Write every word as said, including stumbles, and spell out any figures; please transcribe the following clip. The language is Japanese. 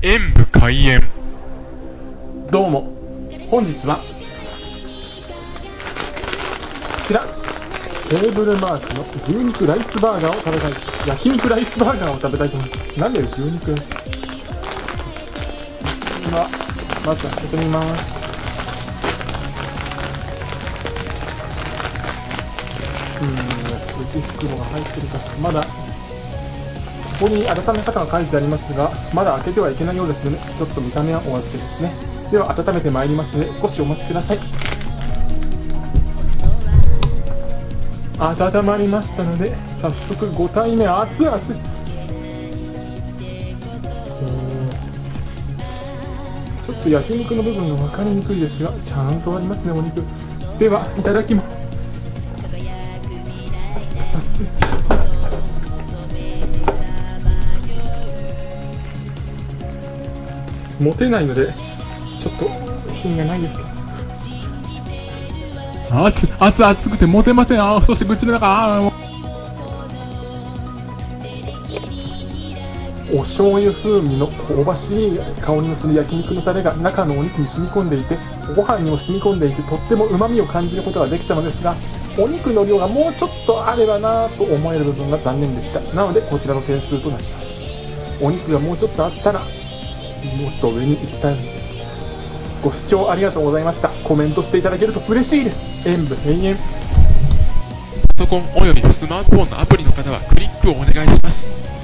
演武開演。どうも本日はこちらテーブルマークの牛肉ライスバーガーを食べたい、焼肉ライスバーガーを食べたいと思います。なんで牛肉。今まず開けてみます。うーん、内袋が入ってるか、まだここに温め方が書いてありますが、まだ開けてはいけないようですので、ちょっと見た目は終わってですね。では温めてまいりますので少しお待ちください。温まりましたので早速ご対面。熱々。ちょっと焼肉の部分が分かりにくいですが、ちゃんとありますね、お肉。ではいただきます。持てないのでちょっと品がないですけど、熱熱熱くて持てません。あ、そして口の中、あ、お醤油風味の香ばしい香りのする焼肉のタレが中のお肉に染み込んでいて、ご飯にも染み込んでいて、とってもうまみを感じることができたのですが、お肉の量がもうちょっとあればなと思える部分が残念でした。なのでこちらの点数となります。お肉がもうちょっとあったらもっと上に行きたいのです。ご視聴ありがとうございました。コメントしていただけると嬉しいです。演武閉演。パソコンおよびスマートフォンのアプリの方はクリックをお願いします。